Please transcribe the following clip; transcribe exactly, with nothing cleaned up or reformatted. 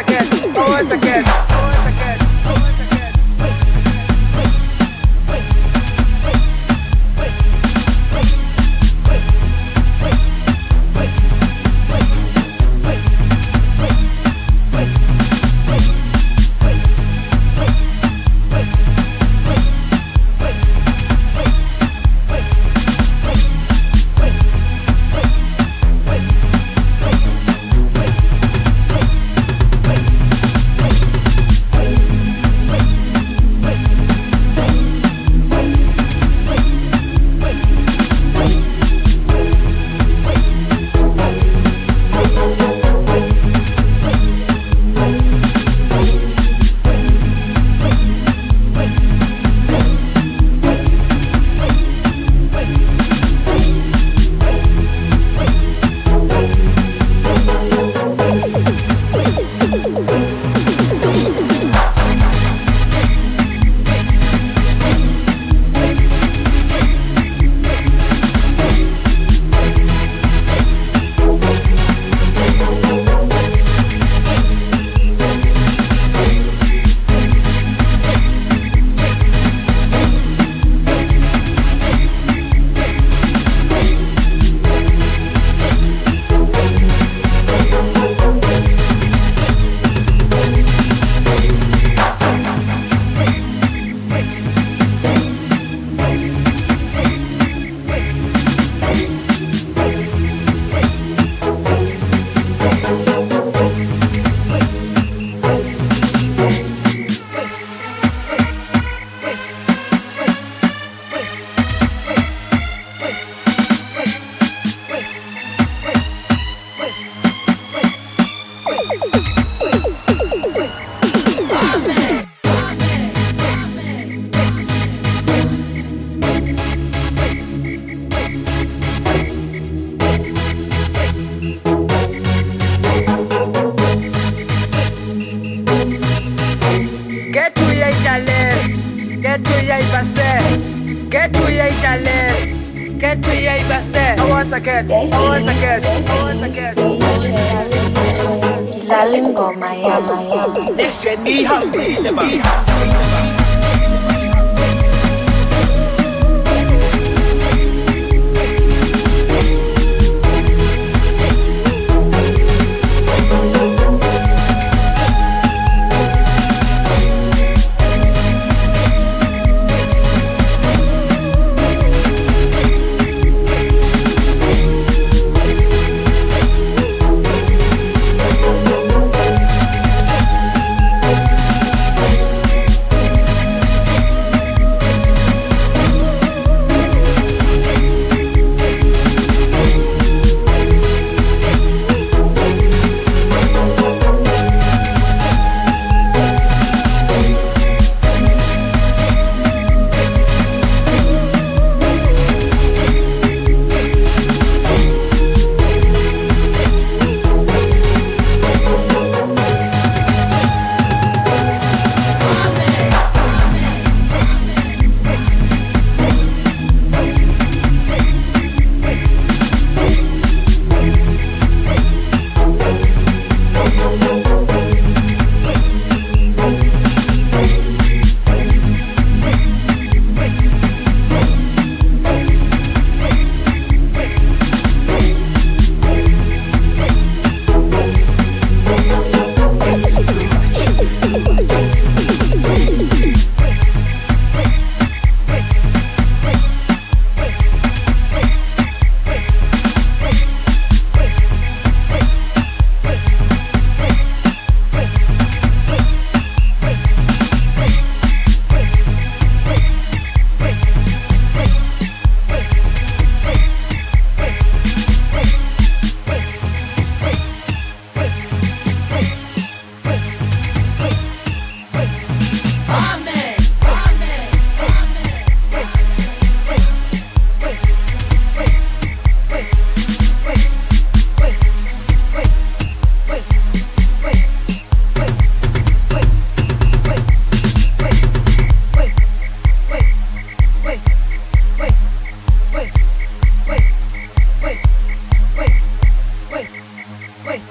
again, always again, always again, always again. Next gen ni happy never. Wait.